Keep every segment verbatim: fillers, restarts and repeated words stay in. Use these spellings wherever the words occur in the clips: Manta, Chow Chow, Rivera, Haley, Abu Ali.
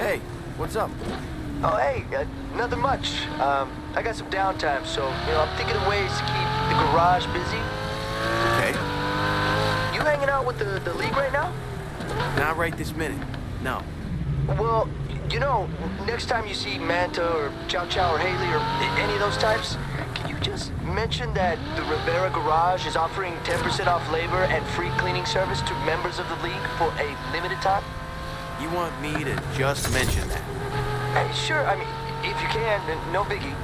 Hey, what's up? Oh, hey, uh, nothing much. Um, I got some downtime, so, you know, I'm thinking of ways to keep the garage busy. Okay. You hanging out with the, the league right now? Not right this minute, no. Well, you know, next time you see Manta or Chow Chow or Haley or any of those types, can you just mention that the Rivera Garage is offering ten percent off labor and free cleaning service to members of the league for a limited time? You want me to just mention that? Hey, sure, I mean, if you can, no biggie.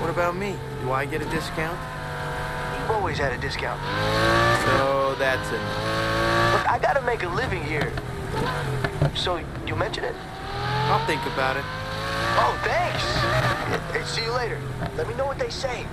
What about me? Do I get a discount? You've always had a discount. So that's it. Look, I gotta make a living here. So you mention it? I'll think about it. Oh, thanks. Hey, see you later. Let me know what they say.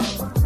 Bye.